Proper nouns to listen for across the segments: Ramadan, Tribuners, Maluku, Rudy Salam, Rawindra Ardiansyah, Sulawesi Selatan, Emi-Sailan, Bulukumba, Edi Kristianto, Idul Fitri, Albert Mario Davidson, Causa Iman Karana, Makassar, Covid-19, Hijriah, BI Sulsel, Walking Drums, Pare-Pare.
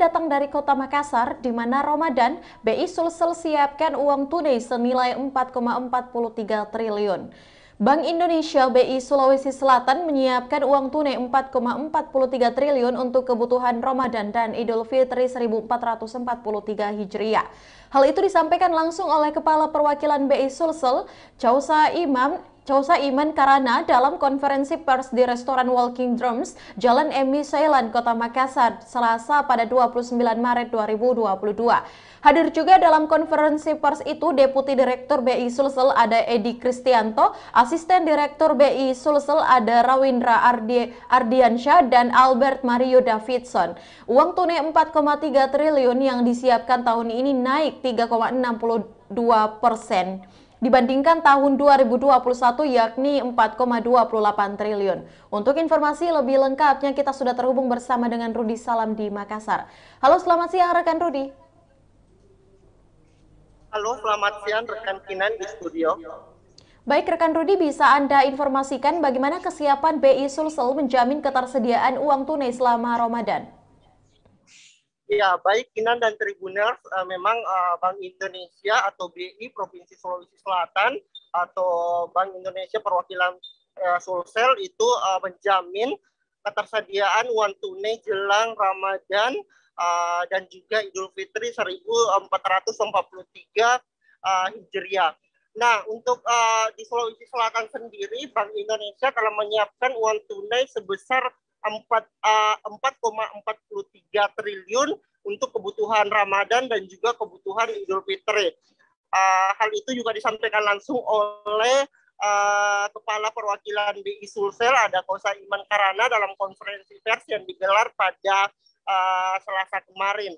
Datang dari kota Makassar, di mana Ramadan, BI Sulsel siapkan uang tunai senilai 4,43 triliun. Bank Indonesia BI Sulawesi Selatan menyiapkan uang tunai 4,43 triliun untuk kebutuhan Ramadan dan Idul Fitri 1443 Hijriah. Hal itu disampaikan langsung oleh Kepala Perwakilan BI Sulsel, Causa Iman Karana dalam konferensi pers di restoran Walking Drums, Jalan Emi-Sailan, Kota Makassar, Selasa pada 29 Maret 2022. Hadir juga dalam konferensi pers itu Deputi Direktur BI Sulsel ada Edi Kristianto, Asisten Direktur BI Sulsel ada Rawindra Ardiansyah dan Albert Mario Davidson. Uang tunai 4,3 triliun yang disiapkan tahun ini naik 3,62% dibandingkan tahun 2021 yakni 4,28 triliun. Untuk informasi lebih lengkapnya kita sudah terhubung bersama dengan Rudy Salam di Makassar. Halo, selamat siang rekan Rudy. Halo, selamat siang rekan Kinan di studio. Baik rekan Rudy, bisa Anda informasikan bagaimana kesiapan BI Sulsel menjamin ketersediaan uang tunai selama Ramadan? Ya, baik Kinan dan Tribuners, memang Bank Indonesia atau BI Provinsi Sulawesi Selatan atau Bank Indonesia Perwakilan Sulsel itu menjamin ketersediaan uang tunai jelang Ramadan dan juga Idul Fitri 1443 Hijriah. Nah, untuk di Sulawesi Selatan sendiri, Bank Indonesia telah menyiapkan uang tunai sebesar 4,43 triliun untuk kebutuhan Ramadan dan juga kebutuhan Idul Fitri. Hal itu juga disampaikan langsung oleh Kepala Perwakilan BI Sulsel ada Causa Iman Karana dalam konferensi pers yang digelar pada Selasa kemarin.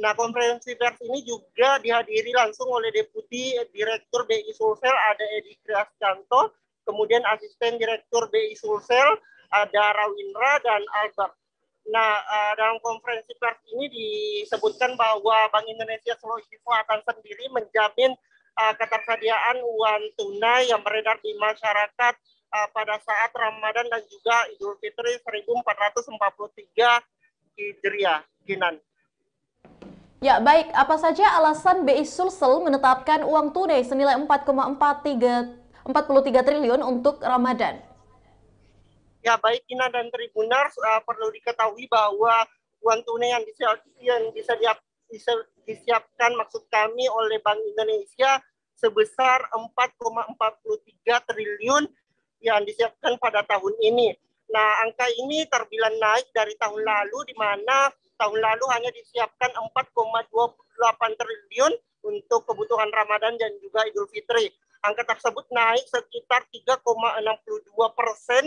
Nah, konferensi pers ini juga dihadiri langsung oleh Deputi Direktur BI Sulsel ada Edi Kristianto, kemudian Asisten Direktur BI Sulsel ada Rawindra dan Albert. Nah, dalam konferensi pers ini disebutkan bahwa Bank Indonesia Sulawesi Selatan sendiri menjamin ketersediaan uang tunai yang beredar di masyarakat pada saat Ramadan dan juga Idul Fitri 1443 Hijriah. Kinan. Ya, baik. Apa saja alasan BI Sulsel menetapkan uang tunai senilai 4,43 triliun untuk Ramadan? Ya, baik Ina dan Tribuners, perlu diketahui bahwa uang tunai yang disiapkan maksud kami oleh Bank Indonesia sebesar 4,43 triliun yang disiapkan pada tahun ini. Nah, angka ini terbilang naik dari tahun lalu, di mana tahun lalu hanya disiapkan 4,28 triliun untuk kebutuhan Ramadan dan juga Idul Fitri. Angka tersebut naik sekitar 3,62%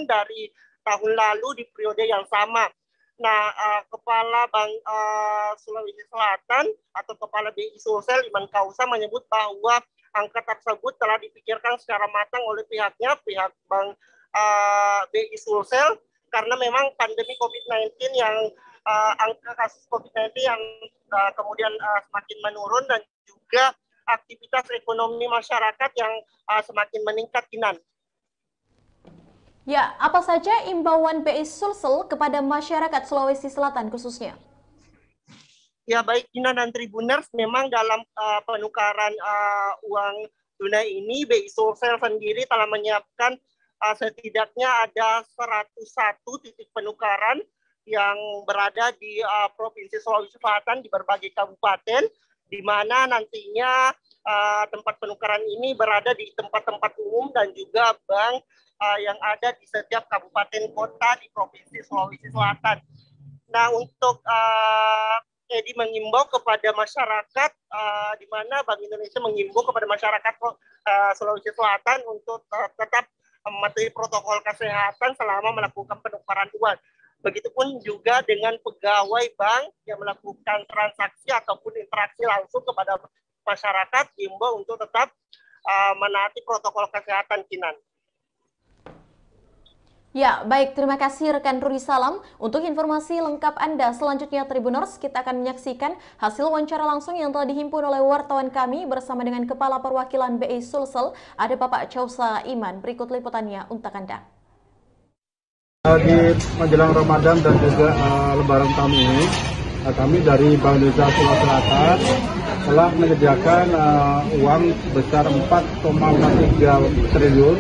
dari tahun lalu di periode yang sama. Nah, Kepala Bank Sulawesi Selatan atau Kepala BI Sulsel Iman Kausa menyebut bahwa angka tersebut telah dipikirkan secara matang oleh pihak Bank BI Sulsel, karena memang pandemi COVID-19 yang angka kasus COVID-19 yang kemudian semakin menurun dan juga aktivitas ekonomi masyarakat yang semakin meningkat, Kinan. Ya, apa saja imbauan BI Sulsel kepada masyarakat Sulawesi Selatan khususnya? Ya, baik Kinan dan Tribuners, memang dalam penukaran uang tunai ini BI Sulsel sendiri telah menyiapkan setidaknya ada 101 titik penukaran yang berada di Provinsi Sulawesi Selatan di berbagai kabupaten, di mana nantinya tempat penukaran ini berada di tempat-tempat umum dan juga bank yang ada di setiap kabupaten kota di Provinsi Sulawesi Selatan. Nah, untuk Edi mengimbau kepada masyarakat, di mana Bank Indonesia mengimbau kepada masyarakat Sulawesi Selatan untuk tetap mematuhi protokol kesehatan selama melakukan penukaran uang. Begitupun juga dengan pegawai bank yang melakukan transaksi ataupun interaksi langsung kepada masyarakat, diimbau untuk tetap menaati protokol kesehatan, Kinan. Ya, baik. Terima kasih rekan Rudy Salam. Untuk informasi lengkap Anda, selanjutnya Tribuners, kita akan menyaksikan hasil wawancara langsung yang telah dihimpun oleh wartawan kami bersama dengan Kepala Perwakilan BI Sulsel, ada Bapak Causa Iman. Berikut liputannya untuk Anda. Di menjelang Ramadan dan juga Lebaran tahun ini, kami dari Bank Indonesia Sulawesi Selatan telah menyediakan uang sebesar 4,3 triliun.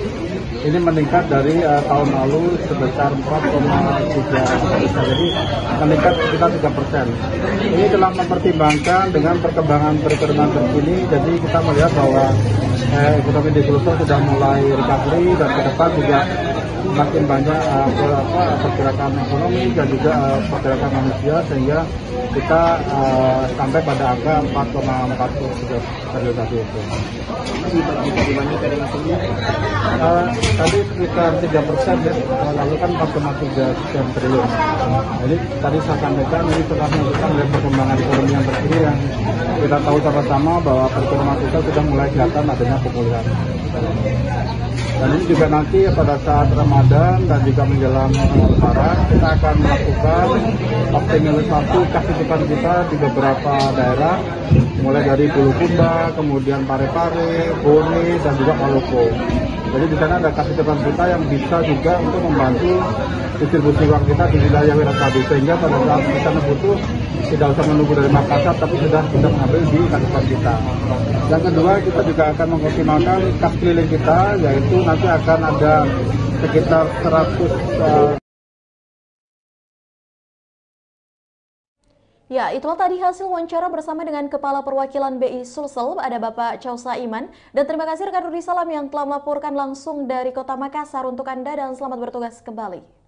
Ini meningkat dari tahun lalu sebesar 4,3%, jadi meningkat sekitar 3%. Ini telah mempertimbangkan dengan perkembangan perekonomian terkini, jadi kita melihat bahwa ekonomi di Sulsel sudah mulai recovery dan ke depan juga makin banyak pergerakan ekonomi dan juga pergerakan manusia, sehingga kita sampai pada angka 4,43 triliun tadi itu. Tadi sekitar 3% ya, lalu kan 4,3 triliun. Jadi tadi saya sampaikan ini telah menunjukkan dari perkembangan ekonomi yang terkini yang kita tahu sama-sama bahwa perkembangan kita sudah mulai kelihatan adanya pemulihan. Dan ini juga nanti pada saat Ramadan dan juga menjelang Lebaran kita akan melakukan optimalisasi kehidupan kita di beberapa daerah, mulai dari Bulukumba, kemudian Pare-Pare, Bone, dan juga Maluku. Jadi di sana ada kegiatan kita yang bisa juga untuk membantu distribusi uang kita di wilayah tadi, sehingga pada saat kita butuh tidak usah menunggu dari Makassar, tapi sudah bisa mengambil di kegiatan kita. Yang kedua, kita juga akan mengoptimalkan kas keliling kita, yaitu nanti akan ada sekitar 100. Ya, itulah tadi hasil wawancara bersama dengan Kepala Perwakilan BI Sulsel, ada Bapak Causa Iman. Dan terima kasih rekan Rudy Salam yang telah melaporkan langsung dari Kota Makassar untuk Anda, dan selamat bertugas kembali.